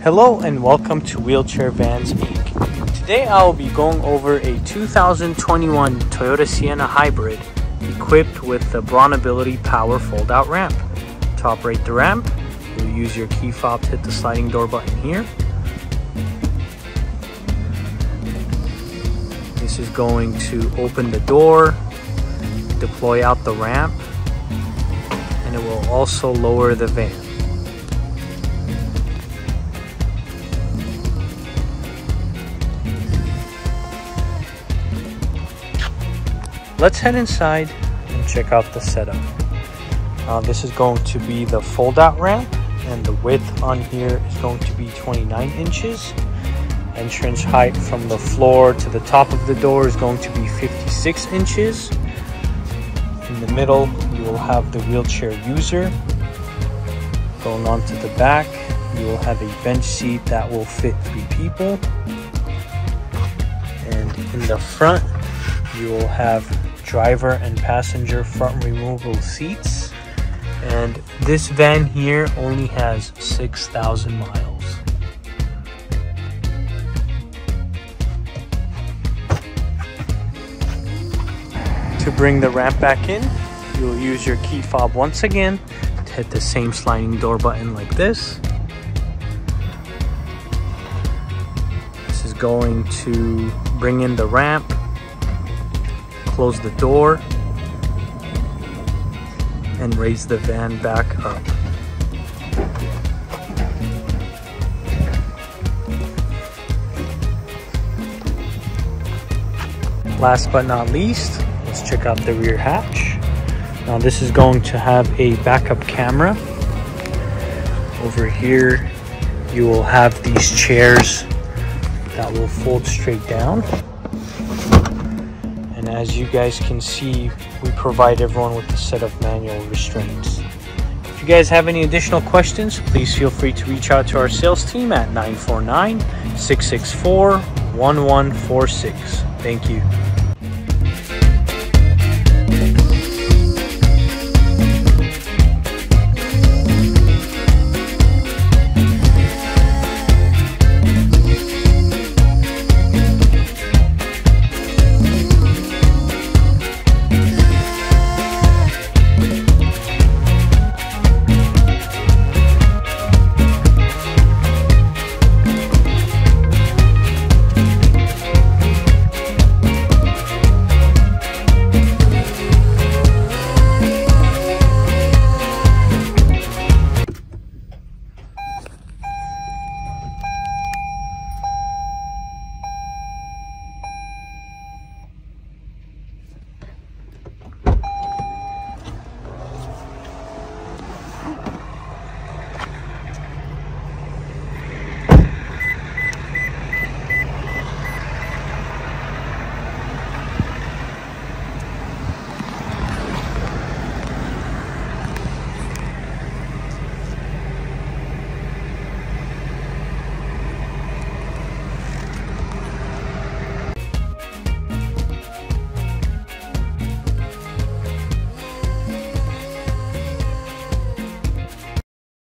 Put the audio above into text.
Hello and welcome to Wheelchair Vans Inc. Today I will be going over a 2021 Toyota Sienna Hybrid equipped with the BraunAbility power fold-out ramp. To operate the ramp, you'll use your key fob to hit the sliding door button here. This is going to open the door, deploy out the ramp, and it will also lower the van. Let's head inside and check out the setup. This is going to be the fold-out ramp, and the width on here is going to be 29 inches. Entrance height from the floor to the top of the door is going to be 56 inches. In the middle, you will have the wheelchair user. Going on to the back, you will have a bench seat that will fit 3 people. And in the front, you will have driver and passenger front removable seats, and this van here only has 6,000 miles. To bring the ramp back in, you will use your key fob once again to hit the same sliding door button like this. This is going to bring in the ramp. Close the door and raise the van back up. Last but not least, let's check out the rear hatch. Now this is going to have a backup camera. Over here, you will have these chairs that will fold straight down. And as you guys can see, we provide everyone with a set of manual restraints. If you guys have any additional questions, please feel free to reach out to our sales team at 949-664-1146. Thank you.